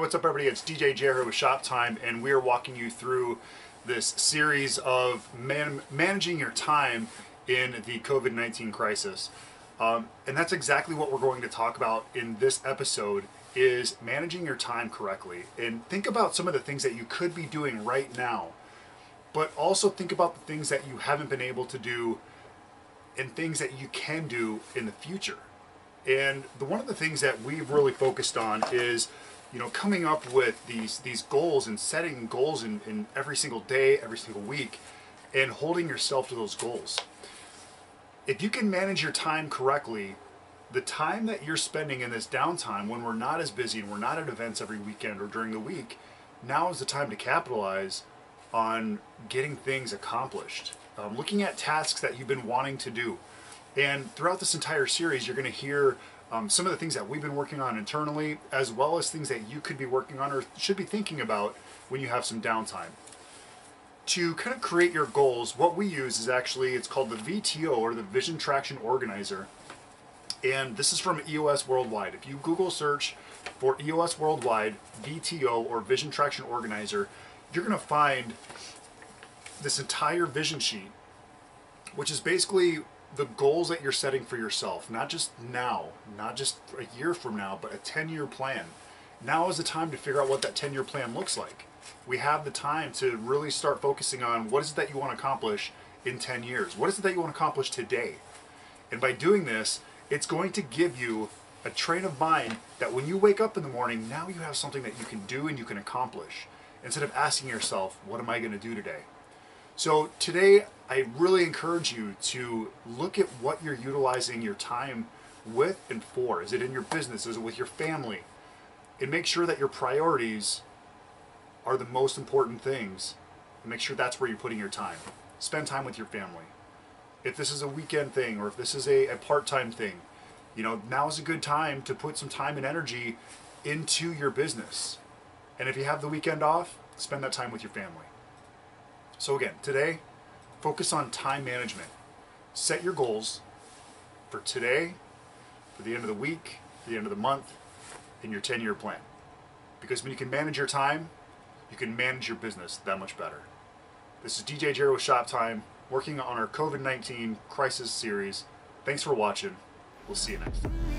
Hey, what's up everybody? It's DJ Jarrett with Shop Time, and we're walking you through this series of managing your time in the COVID-19 crisis. And that's exactly what we're going to talk about in this episode, is managing your time correctly. And think about some of the things that you could be doing right now, but also think about the things that you haven't been able to do and things that you can do in the future. And one of the things that we've really focused on is coming up with these goals and setting goals in every single day, every single week, and holding yourself to those goals. If you can manage your time correctly, the time that you're spending in this downtime when we're not as busy and we're not at events every weekend or during the week, now is the time to capitalize on getting things accomplished. Looking at tasks that you've been wanting to do. And throughout this entire series, you're going to hear some of the things that we've been working on internally, as well as things that you could be working on or should be thinking about when you have some downtime. To kind of create your goals, what we use is actually, it's called the VTO, or the Vision Traction Organizer. And this is from EOS Worldwide. If you Google search for EOS Worldwide VTO or Vision Traction Organizer, you're going to find this entire vision sheet, which is basically the goals that you're setting for yourself, not just now, not just a year from now, but a 10-year plan. Now is the time to figure out what that 10-year plan looks like. We have the time to really start focusing on what is it that you want to accomplish in 10 years. What is it that you want to accomplish today? And by doing this, it's going to give you a train of mind that when you wake up in the morning, now you have something that you can do and you can accomplish, instead of asking yourself, what am I going to do today? So today, I really encourage you to look at what you're utilizing your time with and for. Is it in your business? Is it with your family? And make sure that your priorities are the most important things. And make sure that's where you're putting your time. Spend time with your family. If this is a weekend thing, or if this is a part-time thing, now is a good time to put some time and energy into your business. And if you have the weekend off, spend that time with your family. So again, today, focus on time management. Set your goals for today, for the end of the week, for the end of the month, and your 10-year plan. Because when you can manage your time, you can manage your business that much better. This is DJ Jarrett with Shop Time, working on our COVID-19 crisis series. Thanks for watching. We'll see you next time.